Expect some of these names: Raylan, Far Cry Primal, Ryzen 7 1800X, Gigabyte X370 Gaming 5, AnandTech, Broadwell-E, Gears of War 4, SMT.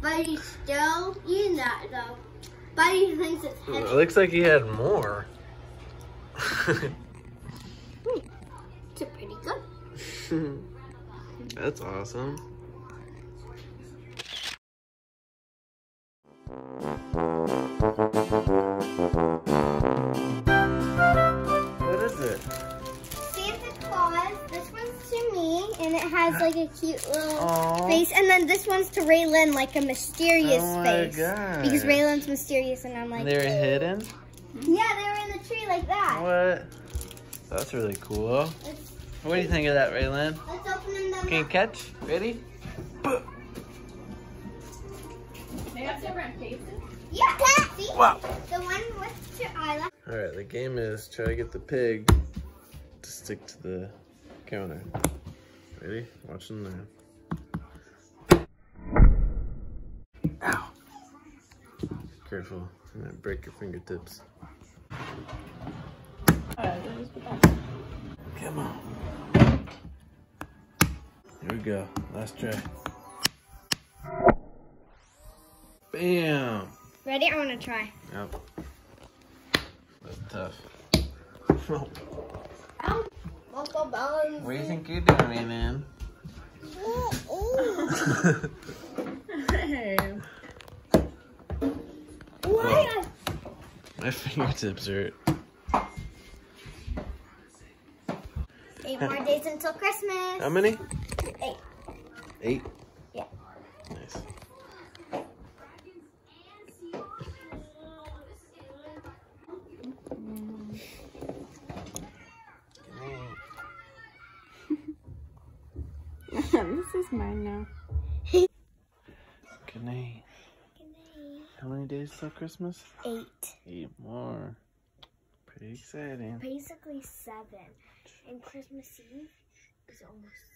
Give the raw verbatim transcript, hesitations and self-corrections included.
But he's still eating that though. But he thinks it's heavy. It looks like he had more. It's pretty good. That's awesome. What is it? Santa Claus. This one's to me, and it has like a cute little Aww. face. And then this one's to Raylan, like a mysterious oh face. God. Because Raylan's mysterious, and I'm like. They're hey. hidden? Yeah, they were in the tree like that. What? That's really cool. It's What do you think of that, Raylan? Let's open them Can you catch? Ready? They have different faces? Yeah. See? Wow. The one with your eyelash. Alright, the game is try to get the pig to stick to the counter. Ready? Watch them there. Ow. Careful. I'm going to break your fingertips. Alright, let's put that. Come on. Here we go. Last try. Bam. Ready? I want to try. Yep. That's tough. Oh. Ow. What do you think you're doing, Raylan? Hey. Why? My fingertips hurt. Eight more days until Christmas. How many? Eight. Eight? Yeah. Nice. Mm. This is mine now. Good night. Good night. How many days till Christmas? Eight. Eight more. Pretty exciting. Basically seven. And Christmas Eve is almost